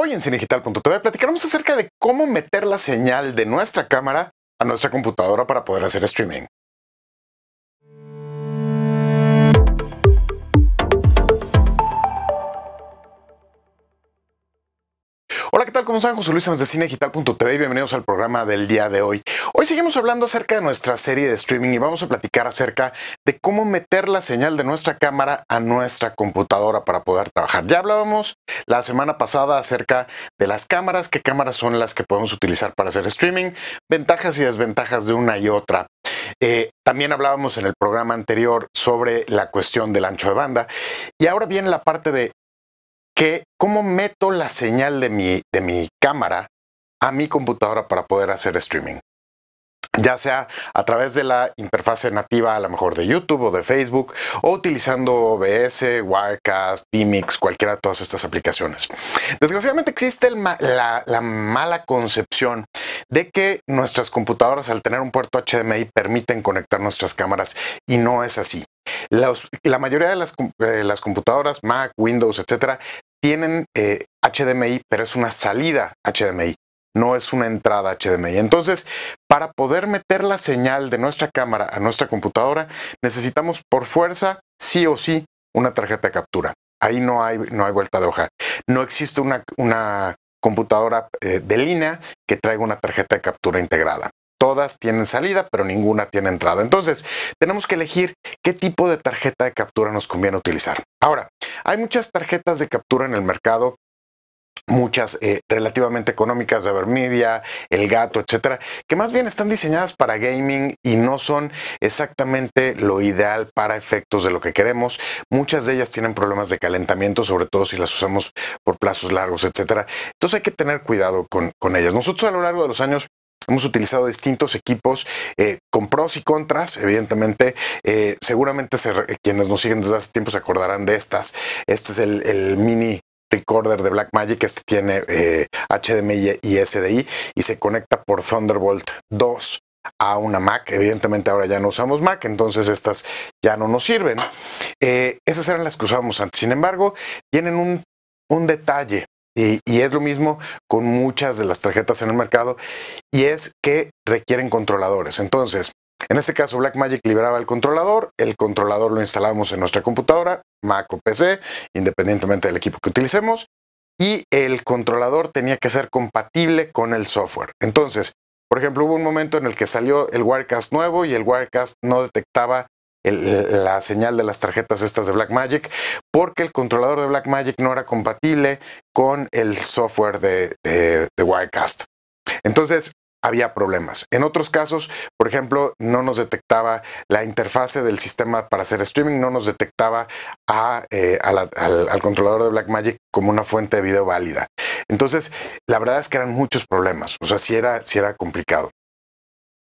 Hoy en CineDigital.tv platicaremos acerca de cómo meter la señal de nuestra cámara a nuestra computadora para poder hacer streaming. Hola, ¿qué tal? ¿Cómo están? José Luis Sáenz de CineDigital.tv y bienvenidos al programa del día de hoy. Hoy seguimos hablando acerca de nuestra serie de streaming y vamos a platicar acerca de cómo meter la señal de nuestra cámara a nuestra computadora para poder trabajar. Ya hablábamos la semana pasada acerca de las cámaras, qué cámaras son las que podemos utilizar para hacer streaming, ventajas y desventajas de una y otra. También hablábamos en el programa anterior sobre la cuestión del ancho de banda y ahora viene la parte de cómo meto la señal de mi cámara a mi computadora para poder hacer streaming. Ya sea a través de la interfase nativa, a lo mejor de YouTube o de Facebook, o utilizando OBS, Wirecast, vMix, cualquiera de todas estas aplicaciones. Desgraciadamente existe la mala concepción de que nuestras computadoras, al tener un puerto HDMI, permiten conectar nuestras cámaras y no es así. La mayoría de las computadoras, Mac, Windows, etcétera, tienen HDMI, pero es una salida HDMI, no es una entrada HDMI. Entonces, para poder meter la señal de nuestra cámara a nuestra computadora, necesitamos por fuerza, sí o sí, una tarjeta de captura. Ahí no hay vuelta de hoja. No existe una computadora de línea que traiga una tarjeta de captura integrada. Todas tienen salida, pero ninguna tiene entrada. Entonces, tenemos que elegir qué tipo de tarjeta de captura nos conviene utilizar. Ahora, hay muchas tarjetas de captura en el mercado, muchas relativamente económicas de Avermedia, El Gato, etcétera, que más bien están diseñadas para gaming y no son exactamente lo ideal para efectos de lo que queremos. Muchas de ellas tienen problemas de calentamiento, sobre todo si las usamos por plazos largos, etcétera. Entonces hay que tener cuidado con ellas. Nosotros a lo largo de los años hemos utilizado distintos equipos con pros y contras, evidentemente. Seguramente quienes nos siguen desde hace tiempo se acordarán de estas. Este es el mini recorder de Blackmagic. Este tiene HDMI y SDI y se conecta por Thunderbolt 2 a una Mac. Evidentemente ahora ya no usamos Mac, entonces estas ya no nos sirven. Esas eran las que usábamos antes. Sin embargo, tienen un detalle. Y es lo mismo con muchas de las tarjetas en el mercado, y es que requieren controladores. Entonces, en este caso Blackmagic liberaba el controlador lo instalábamos en nuestra computadora, Mac o PC, independientemente del equipo que utilicemos, y el controlador tenía que ser compatible con el software. Entonces, por ejemplo, hubo un momento en el que salió el Wirecast nuevo y el Wirecast no detectaba la señal de las tarjetas estas de Blackmagic porque el controlador de Blackmagic no era compatible con el software de Wirecast. Entonces había problemas. En otros casos, por ejemplo, no nos detectaba la interfase del sistema para hacer streaming, no nos detectaba al controlador de Blackmagic como una fuente de video válida. Entonces, la verdad es que eran muchos problemas. O sea, sí era complicado.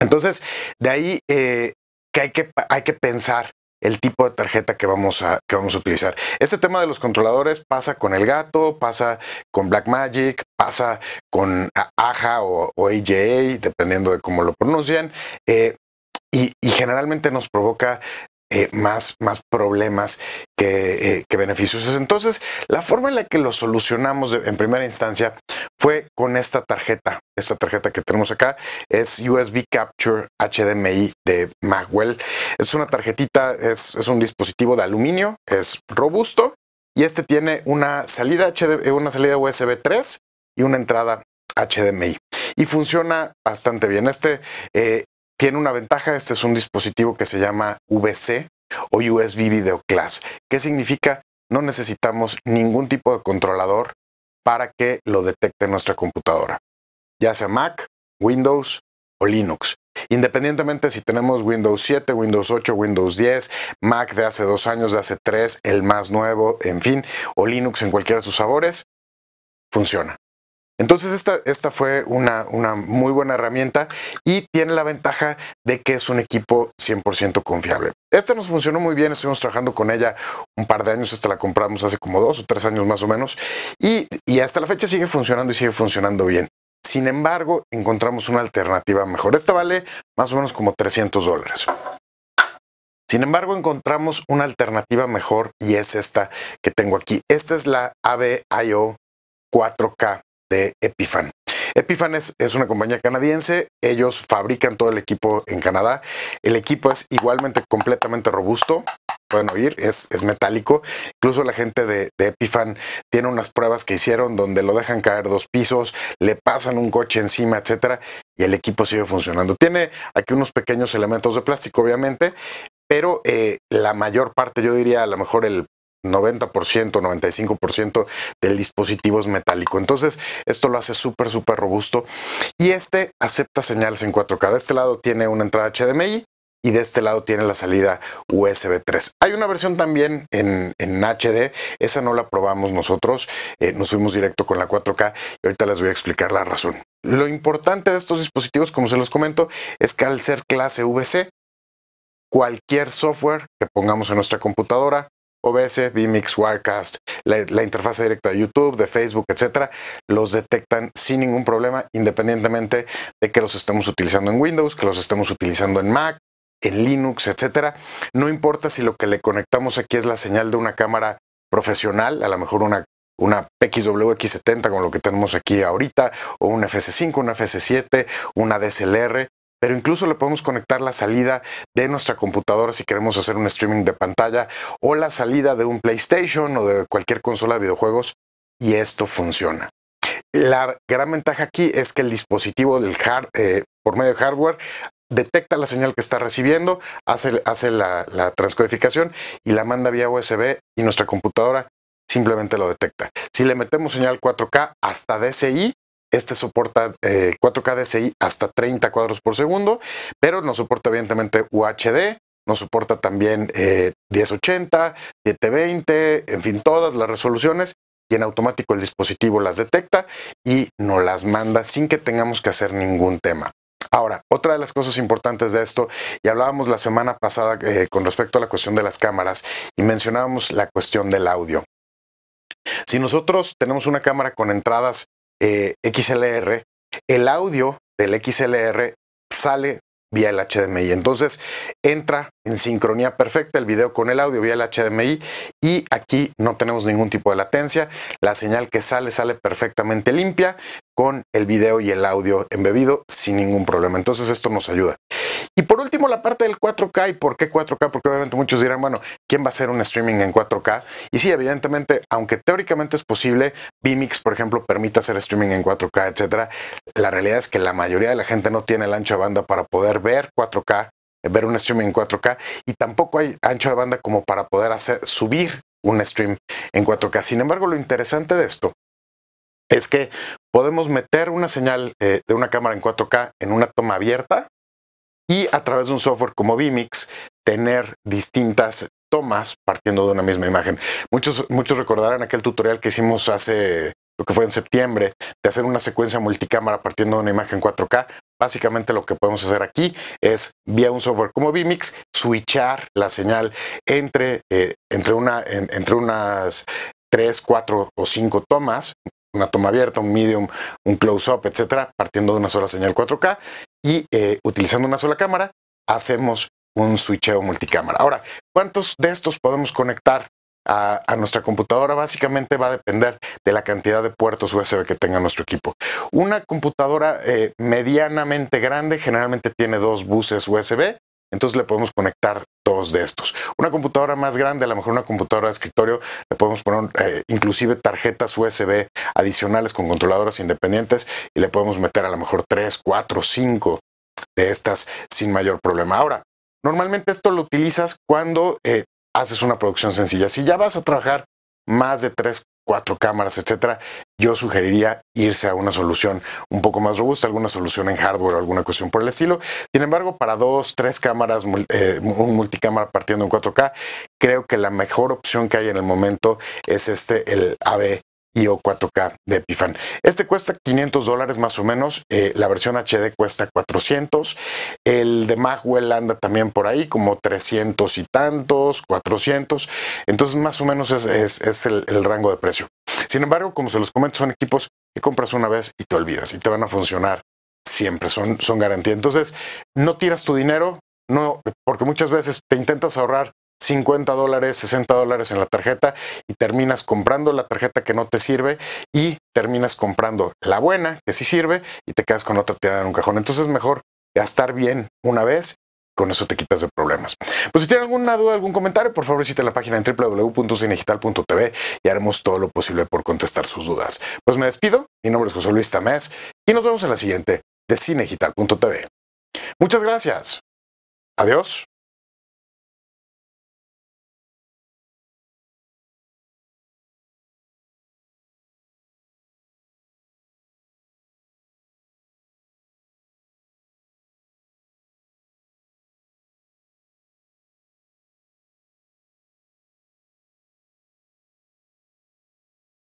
Entonces, de ahí que hay que pensar el tipo de tarjeta que vamos a utilizar. Este tema de los controladores pasa con El Gato, pasa con Blackmagic, pasa con AJA o AJA, dependiendo de cómo lo pronuncian, y generalmente nos provoca más problemas que beneficios. Entonces, la forma en la que lo solucionamos en primera instancia fue con esta tarjeta. Esta tarjeta que tenemos acá es USB Capture HDMI de Magewell. Es una tarjetita, es un dispositivo de aluminio, es robusto y este tiene una salida USB 3 y una entrada HDMI. Y funciona bastante bien. Tiene una ventaja, este es un dispositivo que se llama UVC o USB Video Class. ¿Qué significa? No necesitamos ningún tipo de controlador para que lo detecte nuestra computadora, ya sea Mac, Windows o Linux. Independientemente si tenemos Windows 7, Windows 8, Windows 10, Mac de hace 2 años, de hace 3, el más nuevo, en fin, o Linux en cualquiera de sus sabores, funciona. Entonces esta fue una muy buena herramienta y tiene la ventaja de que es un equipo 100% confiable. Esta nos funcionó muy bien, estuvimos trabajando con ella un par de años, esta la compramos hace como 2 o 3 años más o menos y hasta la fecha sigue funcionando y sigue funcionando bien. Sin embargo, encontramos una alternativa mejor. Esta vale más o menos como $300. Sin embargo, encontramos una alternativa mejor y es esta que tengo aquí. Esta es la AVIO 4K de Epiphan. Epiphan es una compañía canadiense. Ellos fabrican todo el equipo en Canadá. El equipo es igualmente completamente robusto. Pueden oír, es metálico. Incluso la gente de Epiphan tiene unas pruebas que hicieron donde lo dejan caer 2 pisos, le pasan un coche encima, etcétera, y el equipo sigue funcionando. Tiene aquí unos pequeños elementos de plástico, obviamente, pero la mayor parte, yo diría a lo mejor el 90%, 95% del dispositivo es metálico. Entonces esto lo hace súper, súper robusto, y este acepta señales en 4K. De este lado tiene una entrada HDMI y de este lado tiene la salida USB 3. Hay una versión también en HD. Esa no la probamos nosotros. Nos fuimos directo con la 4K y ahorita les voy a explicar la razón. Lo importante de estos dispositivos, como se los comento, es que al ser clase UVC, cualquier software que pongamos en nuestra computadora, OBS, vMix, Wirecast, la interfaz directa de YouTube, de Facebook, etcétera, los detectan sin ningún problema, independientemente de que los estemos utilizando en Windows, que los estemos utilizando en Mac, en Linux, etcétera. No importa si lo que le conectamos aquí es la señal de una cámara profesional, a lo mejor una PXWX70 con lo que tenemos aquí ahorita, o una FS5, una FS7, una DSLR, pero incluso le podemos conectar la salida de nuestra computadora si queremos hacer un streaming de pantalla, o la salida de un PlayStation o de cualquier consola de videojuegos, y esto funciona. La gran ventaja aquí es que el dispositivo por medio de hardware detecta la señal que está recibiendo, hace la transcodificación y la manda vía USB, y nuestra computadora simplemente lo detecta. Si le metemos señal 4K hasta DCI, este soporta 4K DCI hasta 30 cuadros por segundo, pero no soporta evidentemente UHD, no soporta también 1080, 720, en fin, todas las resoluciones, y en automático el dispositivo las detecta y nos las manda sin que tengamos que hacer ningún tema. Ahora, otra de las cosas importantes de esto, y hablábamos la semana pasada con respecto a la cuestión de las cámaras, y mencionábamos la cuestión del audio. Si nosotros tenemos una cámara con entradas XLR, el audio del XLR sale vía el HDMI. Entonces entra en sincronía perfecta el video con el audio vía el HDMI, y aquí no tenemos ningún tipo de latencia. La señal que sale perfectamente limpia con el video y el audio embebido sin ningún problema. Entonces esto nos ayuda. Y por último, la parte del 4K. ¿Y por qué 4K? Porque obviamente muchos dirán, bueno, ¿quién va a hacer un streaming en 4K? Y sí, evidentemente, aunque teóricamente es posible, vMix, por ejemplo, permite hacer streaming en 4K, etcétera. La realidad es que la mayoría de la gente no tiene el ancho de banda para poder ver 4K, ver un streaming en 4K, y tampoco hay ancho de banda como para poder subir un stream en 4K. Sin embargo, lo interesante de esto es que podemos meter una señal de una cámara en 4K en una toma abierta, y a través de un software como vMix tener distintas tomas partiendo de una misma imagen. Muchos recordarán aquel tutorial que hicimos hace, lo que fue en septiembre, de hacer una secuencia multicámara partiendo de una imagen 4K. Básicamente lo que podemos hacer aquí es, vía un software como vMix, switchar la señal entre unas 3, 4 o 5 tomas, una toma abierta, un medium, un close-up, etcétera, partiendo de una sola señal 4K, y utilizando una sola cámara hacemos un switcheo multicámara. Ahora, ¿cuántos de estos podemos conectar a nuestra computadora? Básicamente va a depender de la cantidad de puertos USB que tenga nuestro equipo. Una computadora medianamente grande generalmente tiene 2 buses USB, entonces le podemos conectar 2 de estos. Una computadora más grande, a lo mejor una computadora de escritorio, le podemos poner inclusive tarjetas USB adicionales con controladoras independientes, y le podemos meter a lo mejor 3, 4, 5 de estas sin mayor problema. Ahora, normalmente esto lo utilizas cuando haces una producción sencilla. Si ya vas a trabajar más de 3, 4 cámaras, etcétera, yo sugeriría irse a una solución un poco más robusta, alguna solución en hardware o alguna cuestión por el estilo. Sin embargo, para 2, 3 cámaras, un multicámara partiendo en 4K, creo que la mejor opción que hay en el momento es el AVIO 4k de Epiphan. Este cuesta $500 más o menos, la versión HD cuesta 400, el de Magewell anda también por ahí como 300 y tantos, 400, entonces más o menos es el rango de precio. Sin embargo, como se los comento, son equipos que compras una vez y te olvidas, y te van a funcionar siempre, son garantía. Entonces no tiras tu dinero, porque muchas veces te intentas ahorrar $50, $60 en la tarjeta y terminas comprando la tarjeta que no te sirve y terminas comprando la buena que sí sirve y te quedas con otra tirada en un cajón. Entonces es mejor gastar bien una vez, con eso te quitas de problemas. Pues si tienen alguna duda, algún comentario, por favor visiten la página en www.cinedigital.tv y haremos todo lo posible por contestar sus dudas. Pues me despido, mi nombre es José Luis Tamés y nos vemos en la siguiente de cinedigital.tv. Muchas gracias. Adiós.